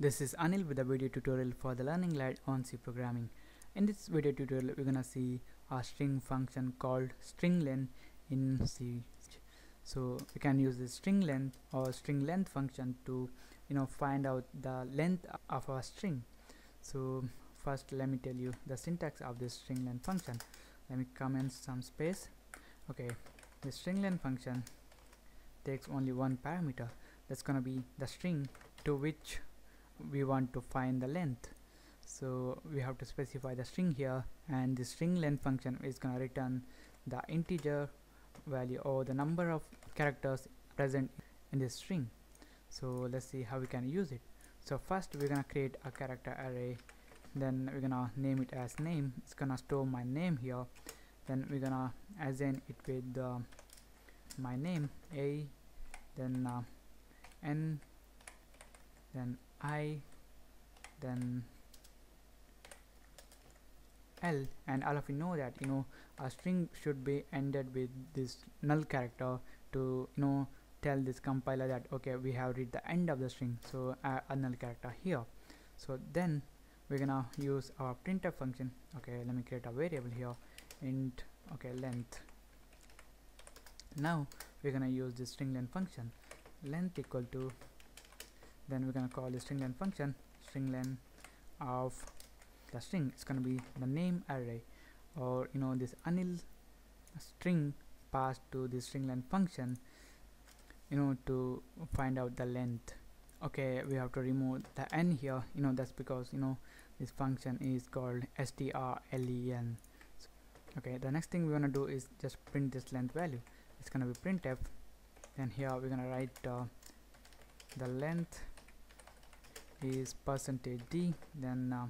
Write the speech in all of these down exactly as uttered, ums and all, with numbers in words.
This is Anil with a video tutorial for the Learning Lad on C programming. In this video tutorial we're gonna see a string function called strlen in C. So we can use this string length or string length function to you know find out the length of our string. So first let me tell you the syntax of this string length function. Let me comment some space. Okay, the string length function takes only one parameter, that's gonna be the string to which we want to find the length. So we have to specify the string here, and the string length function is going to return the integer value or the number of characters present in this string. So let's see how we can use it. So first we're going to create a character array, then we're going to name it as name. It's going to store my name here, then we're going to assign it with uh, my name A, then uh, N, then I, then L, and all of you know that you know a string should be ended with this null character to you know tell this compiler that okay, we have reached the end of the string. So uh, a null character here. So then we're gonna use our printf function. Okay, let me create a variable here, int okay length. Now we're gonna use this string length function, length equal to, then we're gonna call the string length function string length of the string. It's gonna be the name array, or you know this Anil string passed to the string length function you know to find out the length. Okay, we have to remove the n here, you know that's because you know this function is called strlen. So, okay, the next thing we're gonna do is just print this length value. It's gonna be printf, and here we're gonna write uh, the length is percentage d, then uh,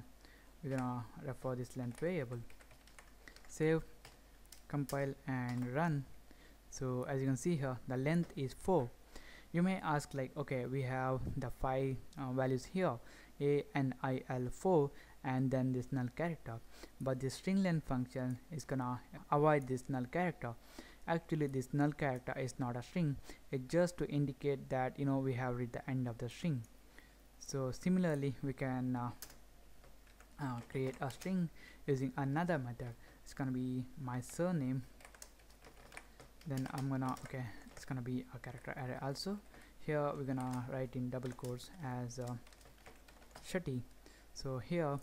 we're gonna refer this length variable. Save, compile and run. So as you can see here, the length is four. You may ask like, okay, we have the five uh, values here, a and I l four, and then this null character, but this string length function is gonna avoid this null character. Actually this null character is not a string, it's just to indicate that you know we have reached the end of the string. So similarly we can uh, uh, create a string using another method. It's gonna be my surname, then I'm gonna okay it's gonna be a character array also. Here we're gonna write in double quotes as uh, Shetty. So here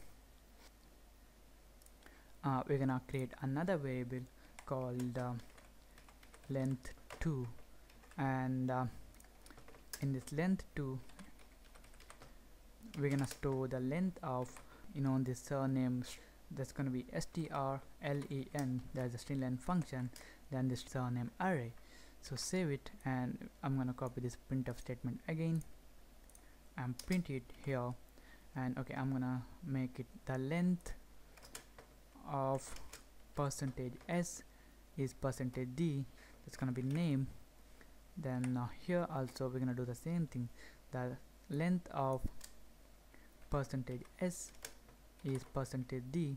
uh, we're gonna create another variable called uh, length two, and uh, in this length two we're gonna store the length of you know this surname. That's gonna be strlen, that's a string length function, then this surname array. So save it, and I'm gonna copy this printf statement again and print it here, and okay I'm gonna make it the length of percentage s is percentage d. It's gonna be name. Then uh, here also we're gonna do the same thing. The length of percentage s is percentage d.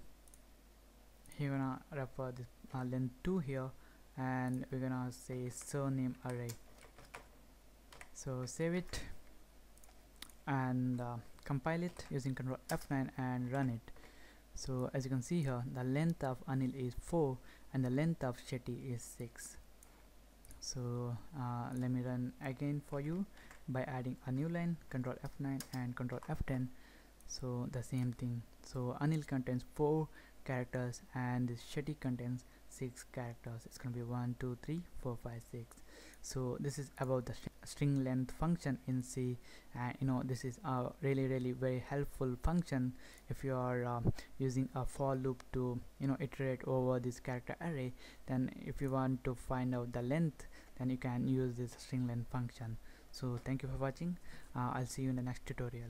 Here we're gonna refer this uh, length two here, and we're gonna say surname array. So save it and uh, compile it using control F nine and run it. So as you can see here, the length of Anil is four and the length of Shetty is six. So uh, let me run again for you by adding a new line, control F nine and control F ten. So the same thing. So Anil contains four characters and this Shetty contains six characters. It's gonna be one two three four five six. So this is about the string length function in C, and uh, you know this is a really really very helpful function if you are um, using a for loop to you know iterate over this character array. Then if you want to find out the length, then you can use this string length function. So thank you for watching. uh, I'll see you in the next tutorial.